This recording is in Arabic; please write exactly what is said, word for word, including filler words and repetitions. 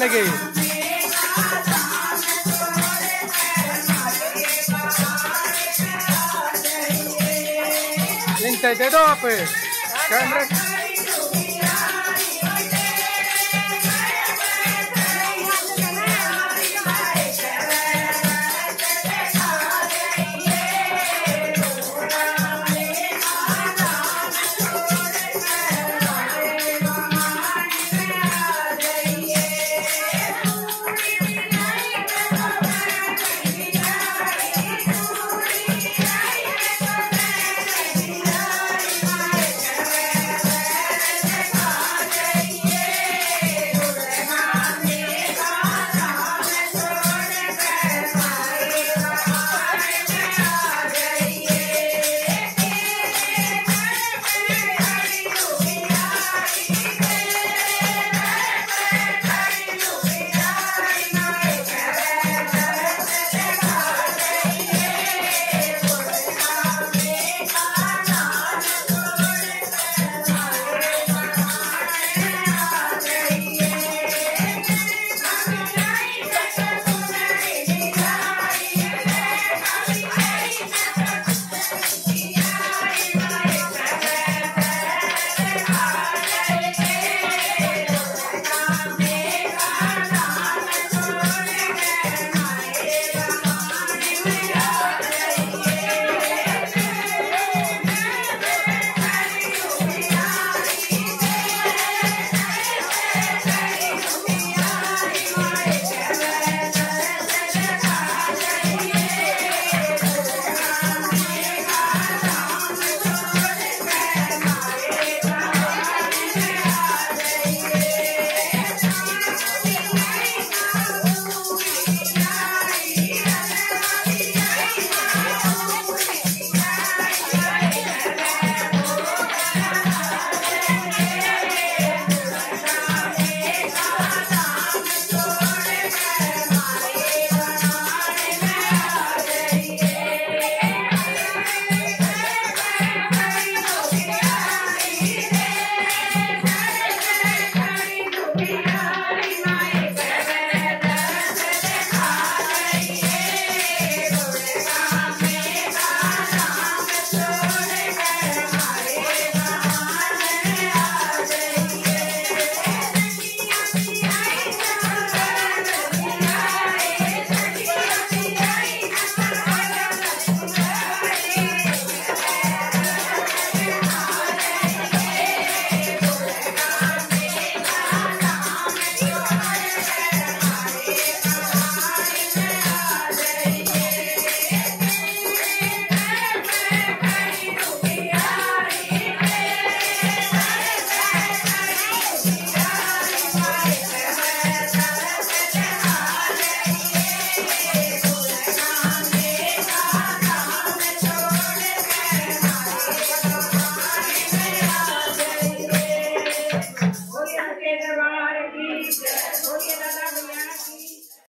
لگے انت دے دو آپ کیمرہ